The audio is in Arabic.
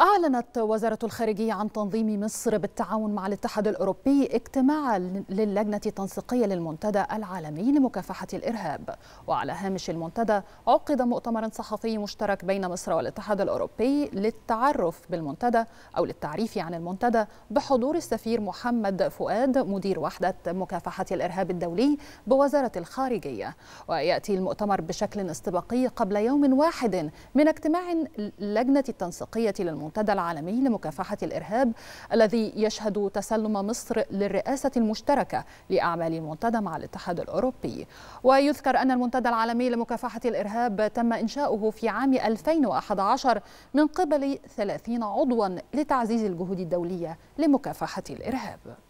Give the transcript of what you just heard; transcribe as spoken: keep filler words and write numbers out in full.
أعلنت وزارة الخارجية عن تنظيم مصر بالتعاون مع الاتحاد الأوروبي اجتماع للجنة التنسيقية للمنتدى العالمي لمكافحة الإرهاب. وعلى هامش المنتدى عقد مؤتمر صحفي مشترك بين مصر والاتحاد الأوروبي للتعرف بالمنتدى أو للتعريف عن المنتدى بحضور السفير محمد فؤاد مدير وحدة مكافحة الإرهاب الدولي بوزارة الخارجية. ويأتي المؤتمر بشكل استباقي قبل يوم واحد من اجتماع لجنة التنسيقية للمنتدى المنتدى العالمي لمكافحة الإرهاب الذي يشهد تسلم مصر للرئاسة المشتركة لأعمال المنتدى مع الاتحاد الأوروبي. ويذكر أن المنتدى العالمي لمكافحة الإرهاب تم إنشاؤه في عام ألفين وأحد عشر من قبل ثلاثين عضوا لتعزيز الجهود الدولية لمكافحة الإرهاب.